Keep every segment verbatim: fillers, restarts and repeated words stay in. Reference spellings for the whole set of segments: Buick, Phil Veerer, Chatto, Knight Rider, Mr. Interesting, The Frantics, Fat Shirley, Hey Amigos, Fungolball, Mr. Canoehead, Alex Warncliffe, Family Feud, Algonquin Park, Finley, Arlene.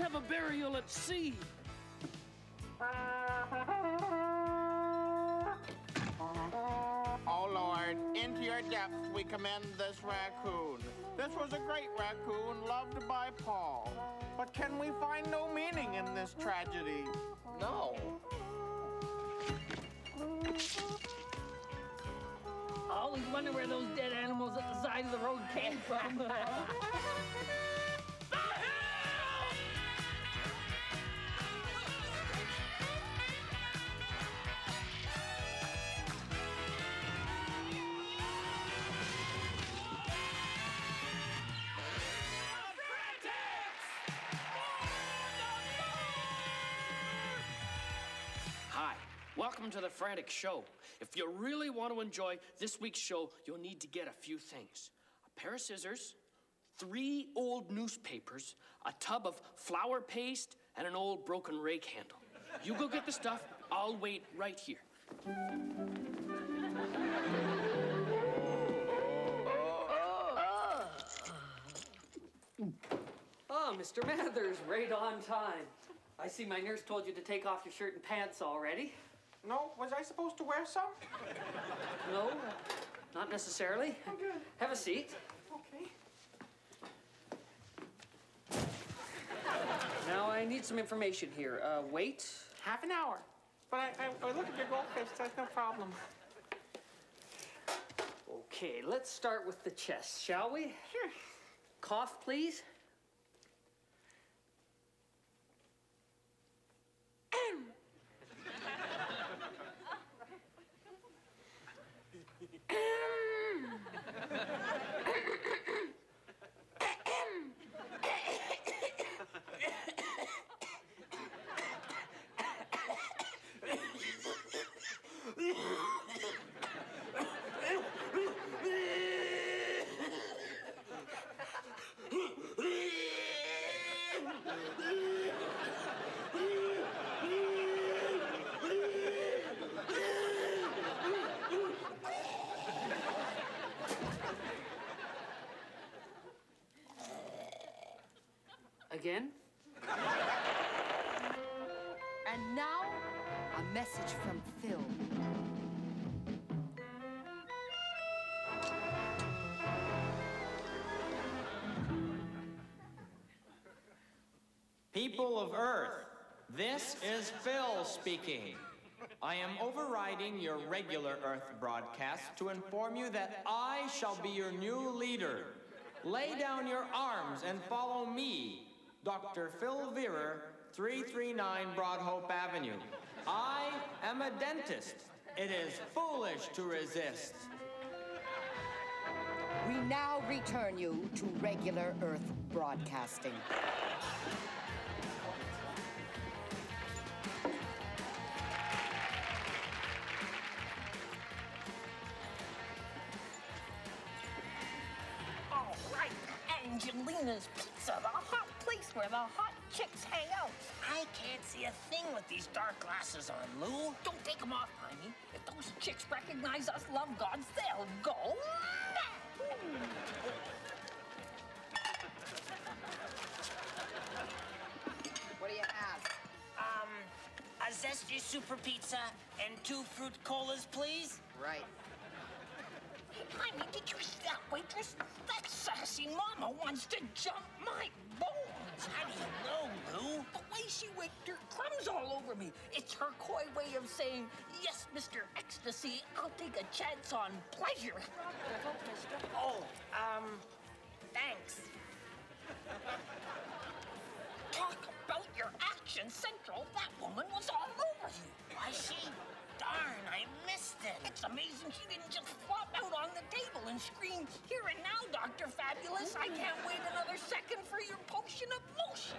Let's have a burial at sea. Oh, Lord, into your depths we commend this raccoon. This was a great raccoon, loved by Paul. But can we find no meaning in this tragedy? No. I always wonder where those dead animals at the side of the road came from. Welcome to the Frantic Show. If you really want to enjoy this week's show, you'll need to get a few things. A pair of scissors, three old newspapers, a tub of flour paste, and an old broken rake handle. You go get the stuff, I'll wait right here. Oh, oh, oh, oh. Oh, Mister Mathers, right on time. I see my nurse told you to take off your shirt and pants already. No, was I supposed to wear some? No, not necessarily. Oh, good. Have a seat. Okay. Now I need some information here. Uh, wait. Half an hour. But I, I, I look at your goldfish, that's no problem. Okay, let's start with the chest, shall we? Sure. Cough, please. Again? And now, a message from Phil. People of Earth, this is Phil speaking. I am overriding your regular Earth broadcast to inform you that I shall be your new leader. Lay down your arms and follow me. Doctor Phil Veerer, three three nine Broadhope Avenue. I am a dentist. It is foolish to resist. We now return you to regular Earth broadcasting. All right, Angelina's Pizza, the hot place where the hot chicks hang out. I can't see a thing with these dark glasses on, Lou. Don't take them off, honey. If those chicks recognize us love gods, they'll go mad. What do you have? Um, a zesty super pizza and two fruit colas, please. Right. Honey, did you see that waitress? That sassy mama wants to jump my bones. How do you know, Lou? The way she whipped her crumbs all over me. It's her coy way of saying, yes, Mister Ecstasy, I'll take a chance on pleasure. Oh, um, thanks. Talk about your action central. That woman was all over you. Was she? Darn, I missed it. It's amazing she didn't just flop out on the table and scream, here and now, Doctor Fabulous, I can't wait another second for your potion of motion.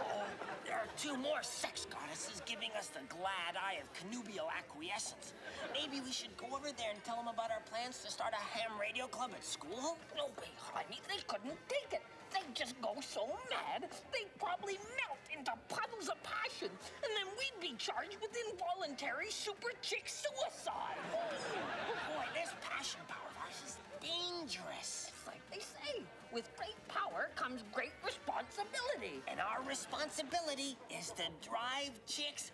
Oh, there are two more sex goddesses giving us the glad eye of connubial acquiescence. Maybe we should go over there and tell them about our plans to start a ham radio club at school? No way, honey, they couldn't take it. They'd just go so mad, they'd probably melt into puddles of passion, and then we'd be charged with involuntary super chick suicide. Oh, boy, this passion power of ours is dangerous. It's like they say, With great power comes great responsibility. And our responsibility is to drive chicks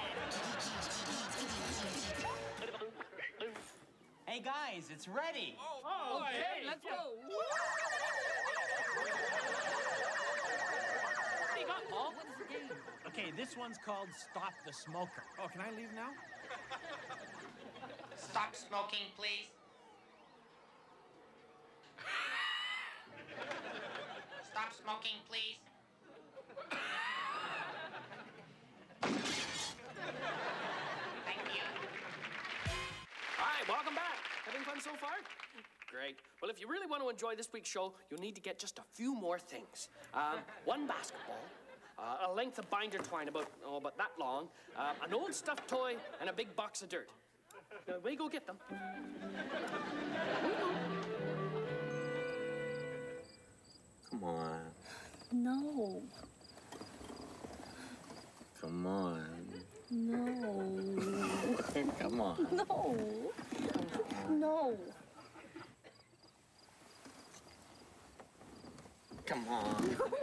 mad! Hey, guys, it's ready. Oh, oh okay. okay, let's go. Hey, Gumball, what is the game? Okay, this one's called Stop the Smoker. Oh, can I leave now? Stop smoking, please. Stop smoking, please. Thank you. All right, welcome back. Having fun so far? Great. Well, if you really want to enjoy this week's show, you'll need to get just a few more things. Um, one basketball, uh, a length of binder twine about, oh, about that long, uh, an old stuffed toy, and a big box of dirt. Now, we go get them. Come on. No. Come on. No. Come on. No. No. Come on. No.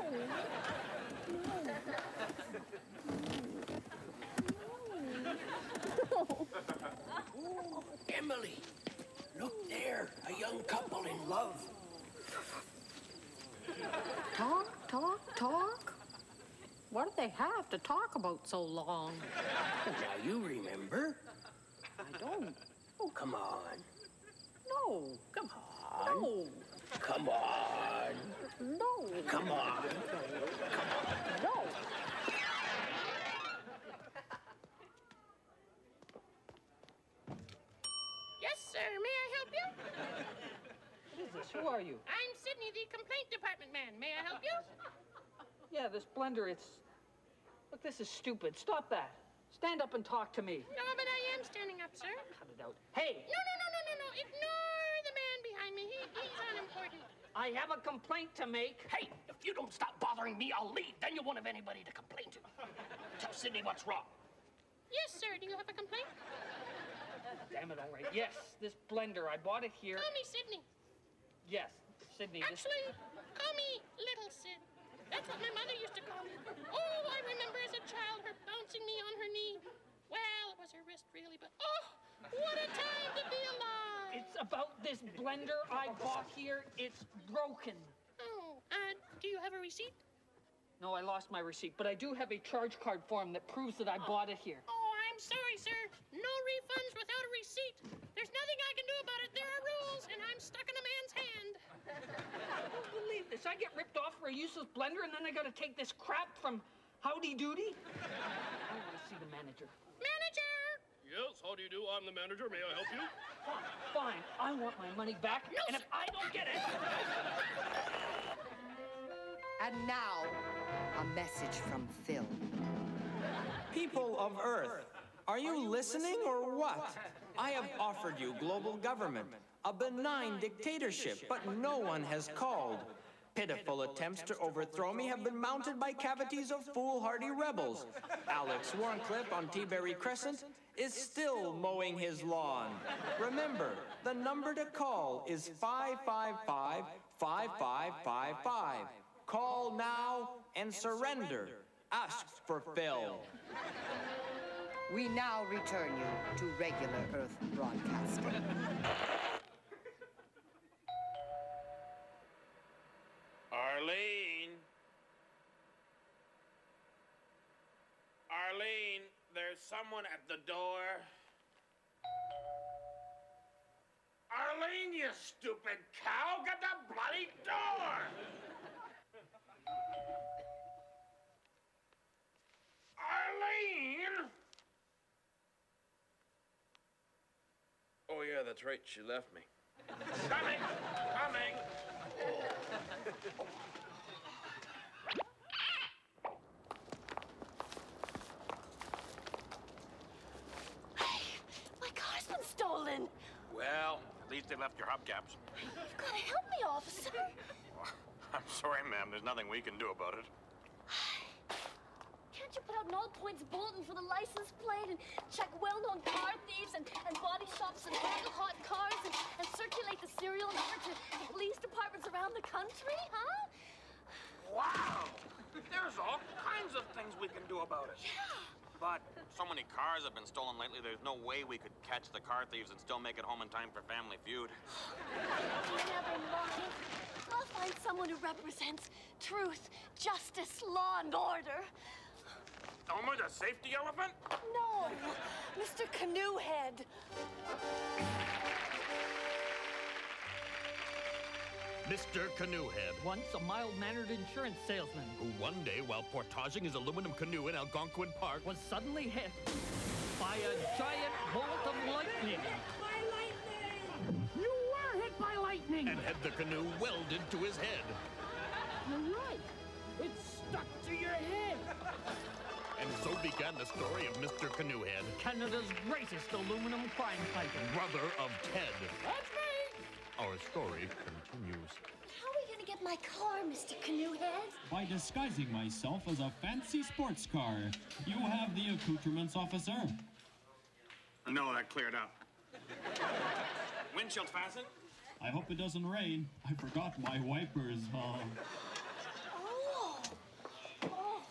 No. No. No. Emily, look there, a young couple in love. Talk, talk, talk? What do they have to talk about so long? Now you remember. I don't. Oh, come on. No. Come on. No. Come on. No. Come on. Come on. No. Yes, sir. May I help you? What is this? Who are you? I'm Sydney, the complaint department man. May I help you? Yeah, this blender, it's... Look, this is stupid. Stop that. Stand up and talk to me. No, but I am standing up, sir. Cut it out. Hey! No, no, no, no, no, no. Ignore the man behind me. He, he's unimportant. I have a complaint to make. Hey, if you don't stop bothering me, I'll leave. Then you won't have anybody to complain to. Tell Sydney what's wrong. Yes, sir. Do you have a complaint? Damn it, all right. Yes, this blender. I bought it here. Call me Sydney. Yes, Sydney. Actually, this... call me Little Sid. That's what my mother used to call me. Oh, I remember as a child her bouncing me on her knee. Well, it was her wrist, really, but oh, what a time to be alive. It's about this blender I bought here. It's broken. Oh, and uh, do you have a receipt? No, I lost my receipt, but I do have a charge card form that proves that I oh. bought it here. Oh, I'm sorry, sir. No refunds without a receipt. There's nothing I can do about it. There are rules, and I'm stuck in a man's hand. I don't believe this. I get ripped off for a useless blender, and then I gotta take this crap from Howdy Doody. I wanna see the manager. Manager! Yes, how do you do? I'm the manager. May I help you? Fine, fine. I want my money back, no, and if I don't get it... And now, a message from Phil. People of Earth, are you, are you listening, listening or what? what? I have offered you global government. A benign dictatorship, but no one has called. Pitiful attempts to overthrow me have been mounted by cavities of foolhardy rebels. Alex Warncliffe on T-Berry Crescent is still mowing his lawn. Remember, the number to call is five five five, five five five five. Call now and surrender. Ask for Phil. We now return you to regular Earth broadcasting. Arlene. Arlene, there's someone at the door. Arlene, you stupid cow, get the bloody door! Arlene! Oh, yeah, that's right, she left me. Coming! Coming! Hey, my car's been stolen. Well, at least they left your hubcaps. You've got to help me, officer. I'm sorry, ma'am. There's nothing we can do about it. Can't you put out an all-points bulletin for the license plate, and check well-known car thieves and, and body shops and handle hot cars, and, and circulate the serial number to, to police departments around the country, huh? Wow! There's all kinds of things we can do about it. Yeah. But so many cars have been stolen lately, there's no way we could catch the car thieves and still make it home in time for Family Feud. You never mind. I'll find someone who represents truth, justice, law, and order. Elmer the safety elephant? No, Mister Canoehead. Mister Canoehead. Once a mild-mannered insurance salesman. Who one day, while portaging his aluminum canoe in Algonquin Park, was suddenly hit by a giant bolt of lightning. Hit by lightning! You were hit by lightning! And had the canoe welded to his head. You're right. It's stuck to your head. And so began the story of Mister Canoehead. Canada's greatest aluminum crime fighter. Brother of Ted. That's Our story continues. How are we gonna get my car, Mister Canoehead? By disguising myself as a fancy sports car. You have the accoutrements, officer. No, that cleared up. Windshield fasten? I hope it doesn't rain. I forgot my wipers, huh? Oh. Oh.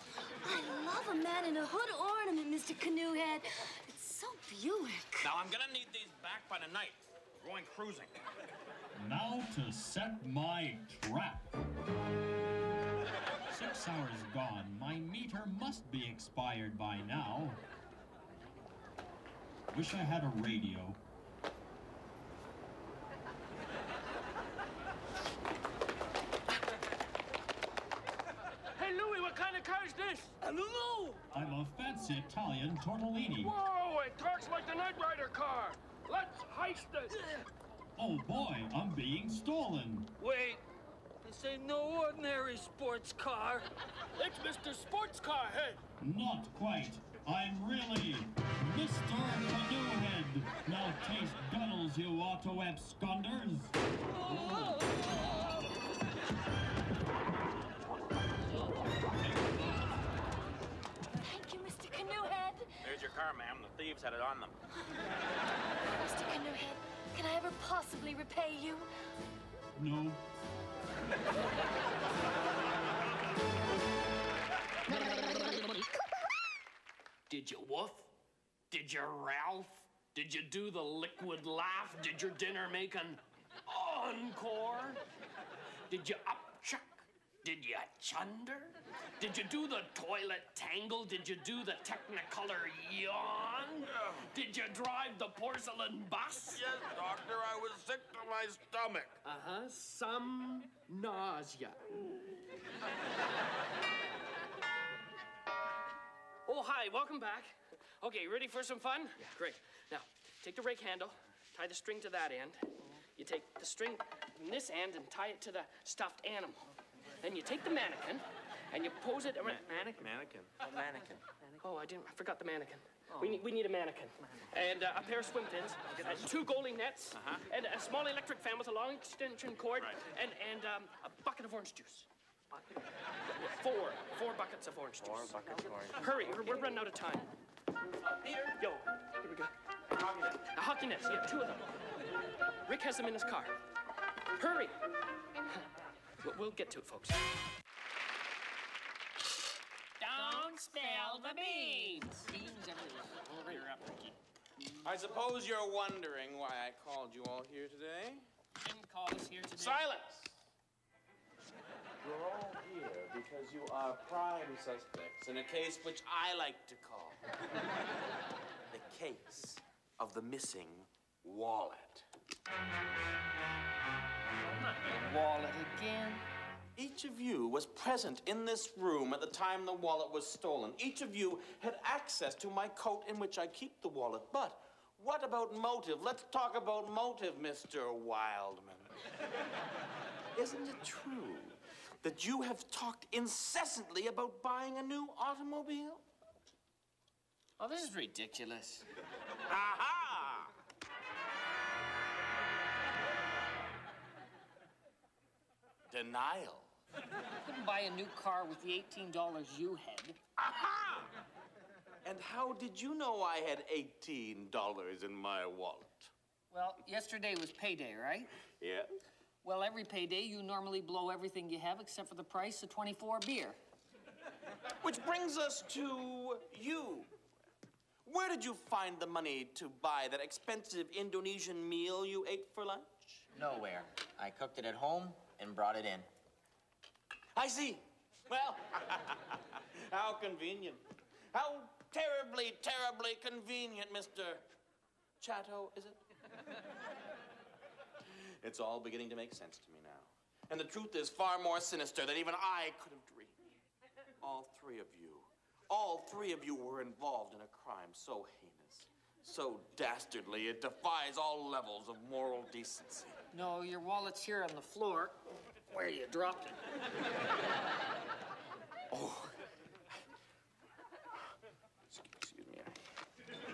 I love a man in a hood ornament, Mister Canoehead. It's so Buick. Now, I'm gonna need these back by tonight. We're going cruising. Now to set my trap. Six hours gone. My meter must be expired by now. Wish I had a radio. Hey, Louie, what kind of car is this? I don't know. I'm a fancy Italian tortellini. Whoa, it talks like the Knight Rider car. Let's heist it. Oh, boy, I'm being stolen. Wait, this ain't no ordinary sports car. It's Mister Sports Car Head. Not quite. I'm really Mister Canoehead. Now taste gunnels, you auto absconders. Oh. Thank you, Mister Canoehead. There's your car, ma'am. The thieves had it on them. Mister Canoehead, can I ever possibly repay you? No. Did you woof? Did you Ralph? Did you do the liquid laugh? Did your dinner make an encore? Did you upchuck? Did you chunder? Did you do the toilet tangle? Did you do the Technicolor yawn? Yeah. Did you drive the porcelain bus? Yes, doctor, I was sick to my stomach. Uh-huh, some nausea. Oh, hi, welcome back. Okay, ready for some fun? Yeah. Great. Now, take the rake handle, tie the string to that end. You take the string from this end and tie it to the stuffed animal. Then you take the mannequin, and you pose it around... Ma mannequin? Mannequin. Oh, mannequin. Oh, I didn't... I forgot the mannequin. Oh. We, need, we need a mannequin. mannequin. And uh, a pair of swim fins, uh, two goalie nets, uh-huh. and a small electric fan with a long extension cord, right. and, and um, a bucket of orange juice. Four. Four buckets of orange Four juice. Four buckets of orange juice. Hurry, okay. We're running out of time. Peter? Yo, here we go. A hockey net. A hockey net, yeah, two of them. Rick has them in his car. Hurry! We'll get to it, folks. Don't spill the beans. Beans everywhere. Over your up, Ricky. I suppose you're wondering why I called you all here today. Didn't call us here today. Silence! You're all here because you are prime suspects in a case which I like to call the case of the missing wallet. Wallet again. Each of you was present in this room at the time the wallet was stolen. Each of you had access to my coat in which I keep the wallet. But what about motive? Let's talk about motive, Mister Wildman. Isn't it true that you have talked incessantly about buying a new automobile? Oh, this is ridiculous. Aha! Denial. I couldn't buy a new car with the eighteen dollars you had. Aha! And how did you know I had eighteen dollars in my wallet? Well, yesterday was payday, right? Yeah. Well, every payday, you normally blow everything you have except for the price of twenty-four beer. Which brings us to you. Where did you find the money to buy that expensive Indonesian meal you ate for lunch? Nowhere. I cooked it at home and brought it in. I see. Well, how convenient. How terribly, terribly convenient, Mister Chatto, is it? It's all beginning to make sense to me now. And the truth is far more sinister than even I could have dreamed. All three of you, all three of you were involved in a crime so heinous, so dastardly, it defies all levels of moral decency. No, your wallet's here on the floor, where you dropped it. Oh. Excuse me.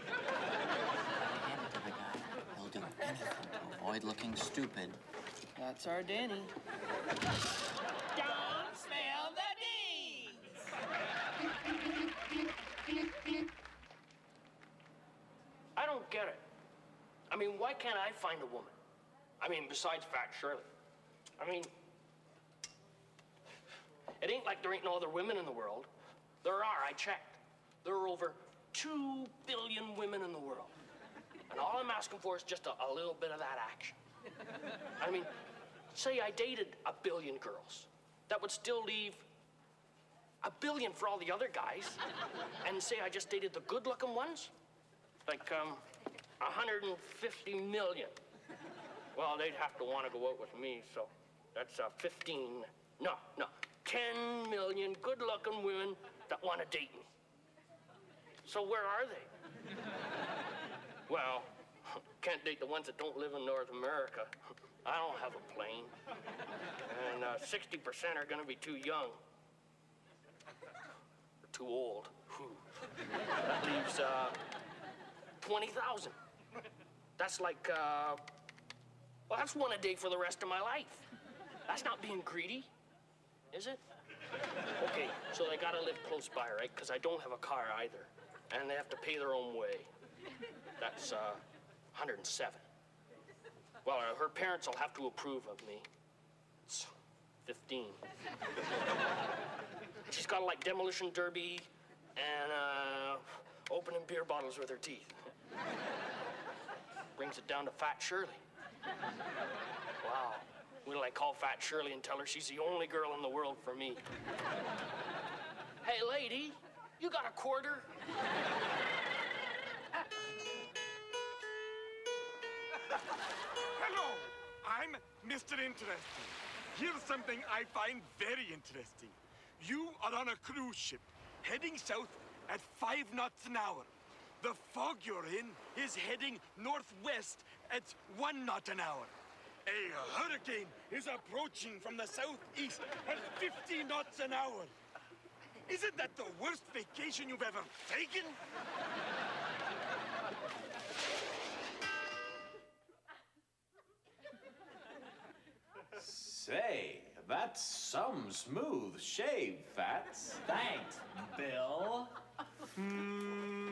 Hand it to the guy. He'll do anything to avoid looking stupid. That's our Danny. Don't smell the beans! I don't get it. I mean, why can't I find a woman? I mean, besides Fat Shirley. I mean, it ain't like there ain't no other women in the world. There are, I checked. There are over two billion women in the world. And all I'm asking for is just a, a little bit of that action. I mean, say I dated a billion girls. That would still leave a billion for all the other guys. And say I just dated the good-looking ones. Like, um, one hundred fifty million. Well, they'd have to want to go out with me, so that's uh, fifteen. No, no. ten million good-looking women that want to date me. So where are they? Well, can't date the ones that don't live in North America. I don't have a plane. And uh, sixty percent are going to be too young. Or too old. Whew. That leaves uh, twenty thousand. That's like, uh, well, that's one a day for the rest of my life. That's not being greedy. Is it? Okay, so they gotta live close by, right? Because I don't have a car either. And they have to pay their own way. That's uh, one hundred seven. Well, her parents will have to approve of me. It's fifteen. She's got like demolition derby and uh, opening beer bottles with her teeth. Brings it down to Fat Shirley. Wow. Will I call Fat Shirley and tell her she's the only girl in the world for me? Hey, lady, you got a quarter? Hello, I'm Mister Interesting. Here's something I find very interesting. You are on a cruise ship, heading south at five knots an hour. The fog you're in is heading northwest at one knot an hour. A hurricane is approaching from the southeast at fifty knots an hour. Isn't that the worst vacation you've ever taken? Say, that's some smooth shave, Fats. Thanks, Bill. Mm-hmm.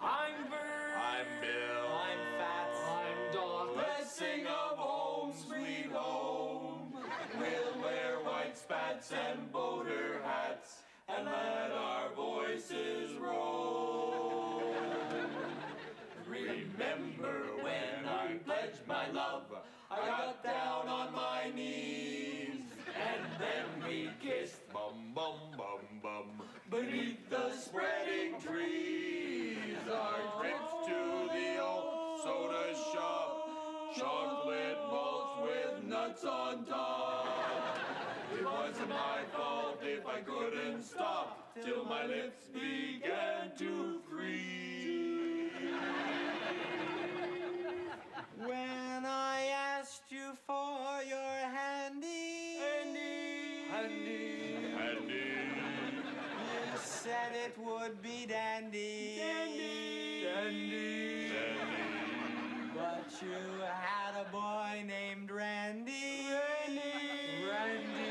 I'm Bert. I'm Bill. I'm Fats. I'm Don. Let's sing of Home Sweet Home. We'll wear white spats and boater hats and let our voices roll. Remember when I pledged my love, I got down on my knees and then we kissed, bum bum bum bum, beneath the spreading trees. Our trips to the old soda shop, chocolate balls with nuts on top. It wasn't my fault if I couldn't stop till my lips began to freeze. When I asked you for your handy, handy, handy, handy. Said it would be dandy. Dandy. Dandy. Dandy. But you had a boy Randy! Randy! Randy!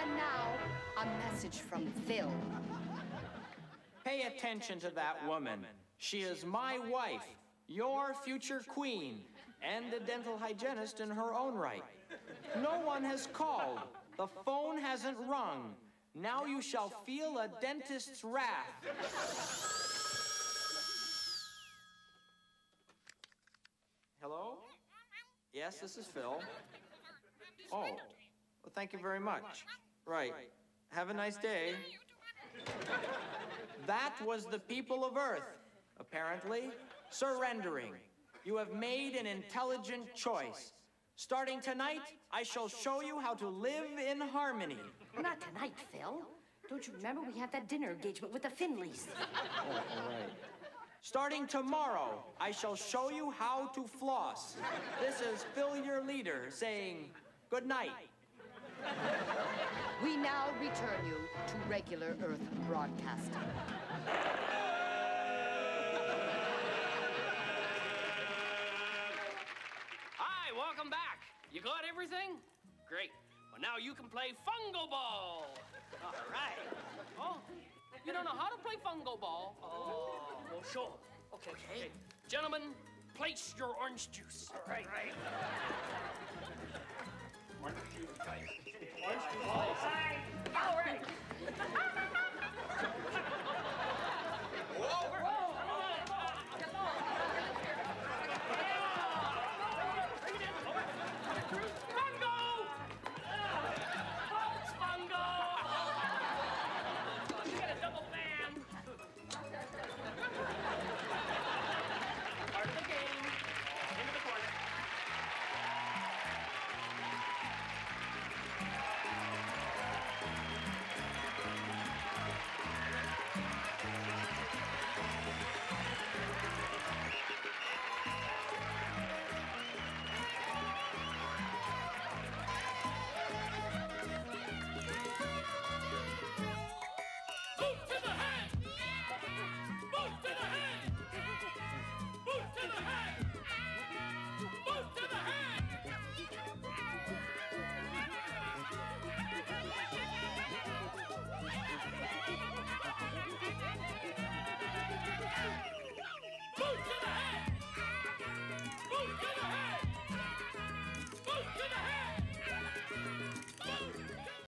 And now, a message from Phil. Pay attention to that woman. She is my wife, your future queen, and a dental hygienist in her own right. No one has called. The phone hasn't rung. Now you shall feel a dentist's wrath. Hello? Yes, this is Phil. Oh, well, thank you very much. Right. Have a nice day. That was the people of Earth, apparently, surrendering. You have made an intelligent choice. Starting tonight, I shall show you how to live in harmony. Not tonight, Phil. Don't you remember we had that dinner engagement with the Finleys? Oh, all right. Starting tomorrow, I shall show you how to floss. This is Phil, your leader, saying good night. We now return you to regular Earth broadcasting. Hi, welcome back. You got everything? Great. Well, now you can play Fungolball. All right. Oh, you don't know how to play Fungolball? Oh, well, sure. Okay, okay. Hey, gentlemen, place your orange juice. All right. All right. Orange juice, guys. Orange juice. All right. All right.